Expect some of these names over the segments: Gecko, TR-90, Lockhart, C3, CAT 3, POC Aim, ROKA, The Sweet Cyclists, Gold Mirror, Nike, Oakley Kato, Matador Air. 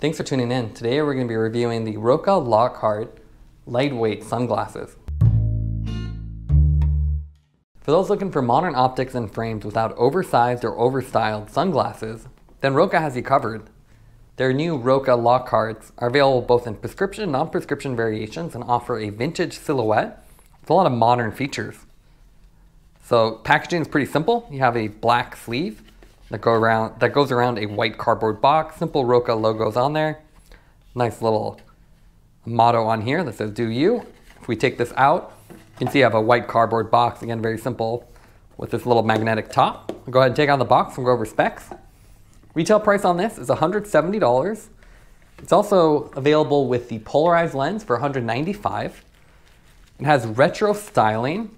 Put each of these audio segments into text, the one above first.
Thanks for tuning in. Today we're going to be reviewing the ROKA Lockhart lightweight sunglasses. For those looking for modern optics and frames without oversized or overstyled sunglasses, then ROKA has you covered. Their new ROKA Lockharts are available both in prescription and non-prescription variations and offer a vintage silhouette with a lot of modern features. So packaging is pretty simple. You have a black sleeve that goes around a white cardboard box, simple ROKA logos on there. Nice little motto on here that says, "Do you." If we take this out, you can see I have a white cardboard box, again, very simple, with this little magnetic top. I'll go ahead and take out the box and go over specs. Retail price on this is $170. It's also available with the polarized lens for $195. It has retro styling,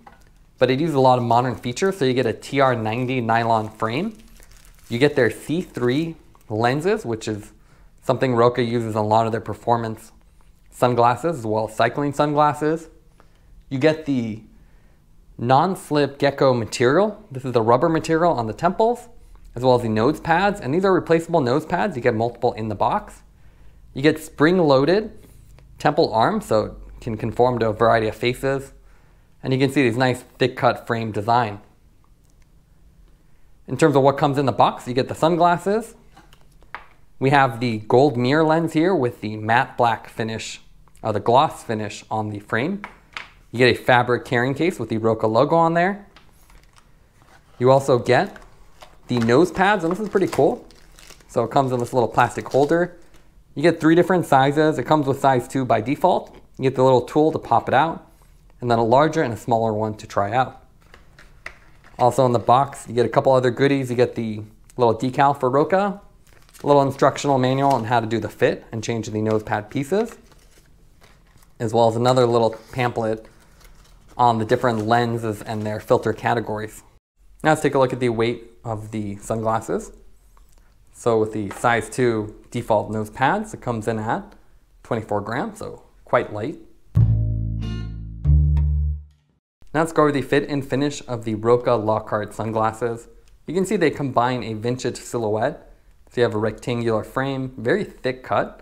but it uses a lot of modern features, so you get a TR-90 nylon frame. You get their C3 lenses, which is something ROKA uses in a lot of their performance sunglasses, as well as cycling sunglasses. You get the non-slip Gecko material. This is the rubber material on the temples, as well as the nose pads, and these are replaceable nose pads. You get multiple in the box. You get spring-loaded temple arms, so it can conform to a variety of faces, and you can see these nice thick-cut frame design. In terms of what comes in the box, you get the sunglasses. We have the gold mirror lens here with the matte black finish, or the gloss finish on the frame. You get a fabric carrying case with the ROKA logo on there. You also get the nose pads, and this is pretty cool. So it comes in this little plastic holder. You get three different sizes. It comes with size 2 by default. You get the little tool to pop it out, and then a larger and a smaller one to try out. Also in the box, you get a couple other goodies. You get the little decal for ROKA, a little instructional manual on how to do the fit and change the nose pad pieces, as well as another little pamphlet on the different lenses and their filter categories. Now let's take a look at the weight of the sunglasses. So with the size 2 default nose pads, it comes in at 24 grams, so quite light. Now let's go over the fit and finish of the ROKA Lockhart sunglasses. You can see they combine a vintage silhouette. So you have a rectangular frame, very thick cut.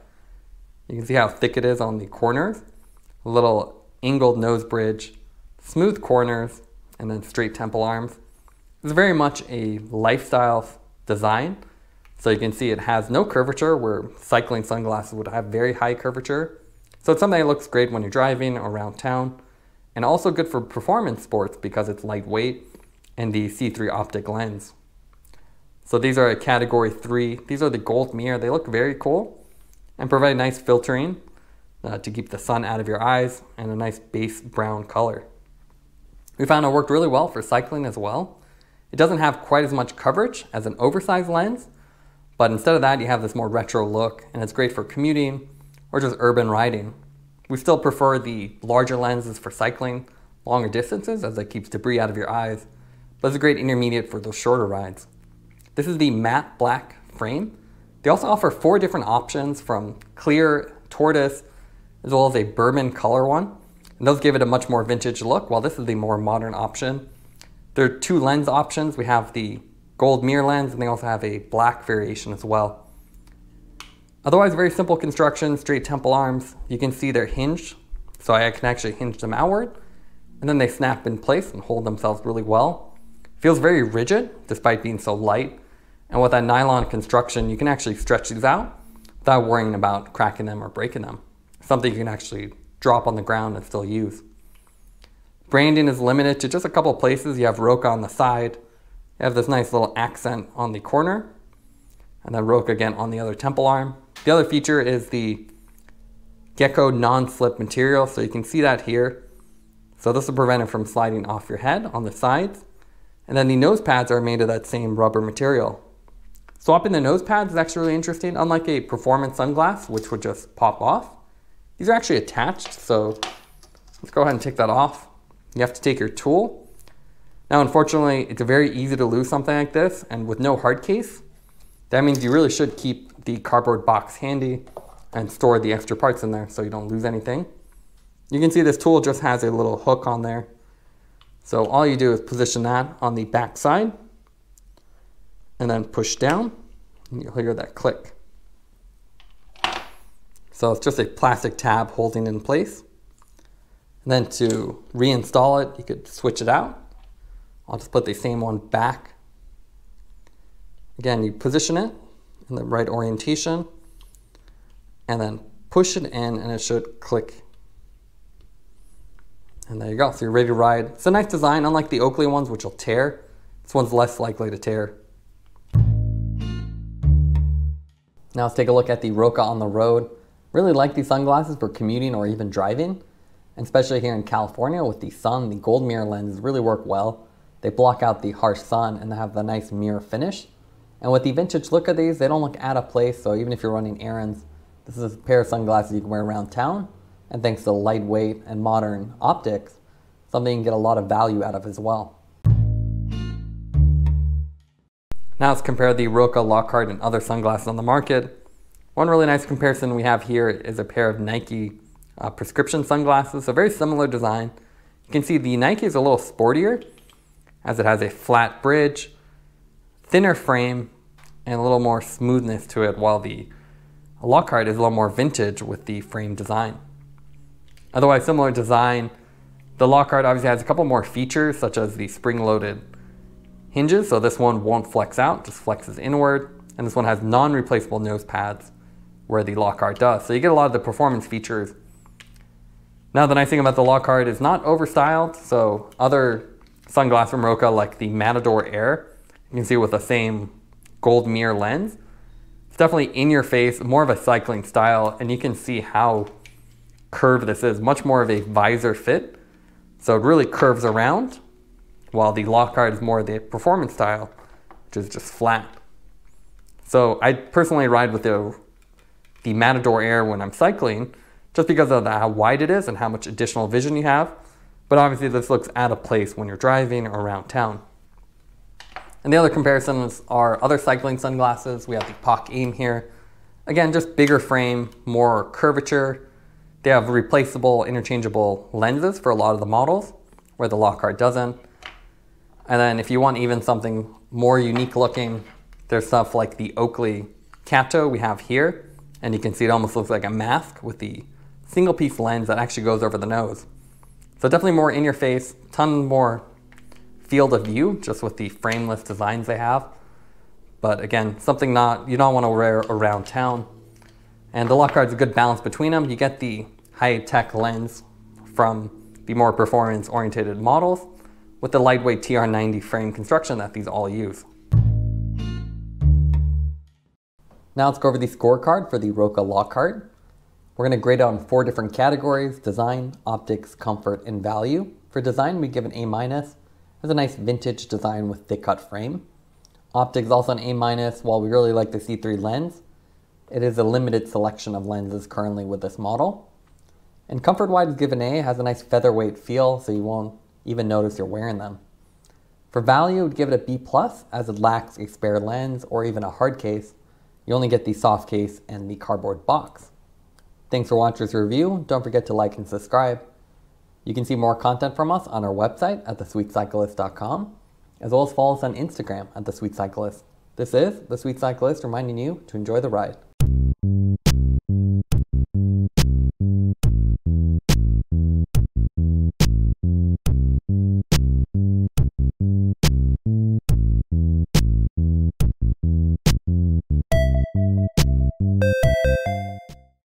You can see how thick it is on the corners, a little angled nose bridge, smooth corners, and then straight temple arms. It's very much a lifestyle design. So you can see it has no curvature, where cycling sunglasses would have very high curvature. So it's something that looks great when you're driving around town, and also good for performance sports because it's lightweight and the C3 optic lens. So these are a category 3. These are the gold mirror. They look very cool and provide nice filtering to keep the sun out of your eyes, and a nice base brown color. We found it worked really well for cycling as well. It doesn't have quite as much coverage as an oversized lens, but instead of that, you have this more retro look, and it's great for commuting or just urban riding. We still prefer the larger lenses for cycling longer distances, as it keeps debris out of your eyes, but it's a great intermediate for those shorter rides. This is the matte black frame. They also offer 4 different options, from clear, tortoise, as well as a bourbon color one, and those give it a much more vintage look, while this is the more modern option. There are 2 lens options. We have the gold mirror lens, and they also have a black variation as well. Otherwise, very simple construction, straight temple arms. You can see they're hinged, so I can actually hinge them outward, and then they snap in place and hold themselves really well. Feels very rigid, despite being so light. And with that nylon construction, you can actually stretch these out without worrying about cracking them or breaking them. Something you can actually drop on the ground and still use. Branding is limited to just a couple places. You have ROKA on the side. You have this nice little accent on the corner, and then ROKA again on the other temple arm. The other feature is the Gecko non-slip material. So you can see that here. So this will prevent it from sliding off your head on the sides. And then the nose pads are made of that same rubber material. Swapping the nose pads is actually really interesting. Unlike a performance sunglass, which would just pop off, these are actually attached. So let's go ahead and take that off. You have to take your tool. Now, unfortunately, it's very easy to lose something like this, and with no hard case, that means you really should keep the cardboard box handy and store the extra parts in there so you don't lose anything. You can see this tool just has a little hook on there. So all you do is position that on the back side and then push down, and you'll hear that click. So it's just a plastic tab holding it in place. And then to reinstall it, you could switch it out. I'll just put the same one back. Again, you position it in the right orientation and then push it in and it should click. And there you go, so you're ready to ride. It's a nice design, unlike the Oakley ones, which will tear. This one's less likely to tear. Now let's take a look at the ROKA on the road. Really like these sunglasses for commuting or even driving, and especially here in California with the sun, the gold mirror lenses really work well. They block out the harsh sun and they have the nice mirror finish. And with the vintage look of these, they don't look out of place, so even if you're running errands, this is a pair of sunglasses you can wear around town. And thanks to the lightweight and modern optics, something you can get a lot of value out of as well. Now let's compare the ROKA, Lockhart, and other sunglasses on the market. One really nice comparison we have here is a pair of Nike prescription sunglasses, so very similar design. You can see the Nike is a little sportier as it has a flat bridge, thinner frame, and a little more smoothness to it, while the Lockhart is a little more vintage with the frame design. Otherwise, similar design. The Lockhart obviously has a couple more features, such as the spring-loaded hinges, so this one won't flex out, just flexes inward, and this one has non-replaceable nose pads, where the Lockhart does. So you get a lot of the performance features. Now, the nice thing about the Lockhart is not overstyled, so other sunglasses from ROKA, like the Matador Air, you can see with the same gold mirror lens. It's definitely in your face, more of a cycling style, and you can see how curve this is, much more of a visor fit, so it really curves around, while the Lockhart is more of the performance style, which is just flat. So I personally ride with the Matador Air when I'm cycling, just because of how wide it is and how much additional vision you have, but obviously this looks out of place when you're driving or around town. And the other comparisons are other cycling sunglasses. We have the POC Aim here, again just bigger frame, more curvature. They have replaceable, interchangeable lenses for a lot of the models, where the Lockhart doesn't. And then if you want even something more unique looking, there's stuff like the Oakley Kato we have here, and you can see it almost looks like a mask with the single piece lens that actually goes over the nose. So definitely more in your face, ton more field of view just with the frameless designs they have. But again, something you don't want to wear around town. And the Lockhart's a good balance between them. You get the high-tech lens from the more performance-oriented models with the lightweight TR-90 frame construction that these all use. Now let's go over the scorecard for the ROKA Lockhart. We're going to grade it on 4 different categories: design, optics, comfort, and value. For design, we give an A-. It's a nice vintage design with thick-cut frame. Optics also an A-, while we really like the C3 lens. It is a limited selection of lenses currently with this model. And comfort-wise is given A. It has a nice featherweight feel, so you won't even notice you're wearing them. For value, I would give it a B+, as it lacks a spare lens or even a hard case. You only get the soft case and the cardboard box. Thanks for watching this review. Don't forget to like and subscribe. You can see more content from us on our website at thesweetcyclist.com, as well as follow us on Instagram at thesweetcyclist. This is The Sweet Cyclist reminding you to enjoy the ride.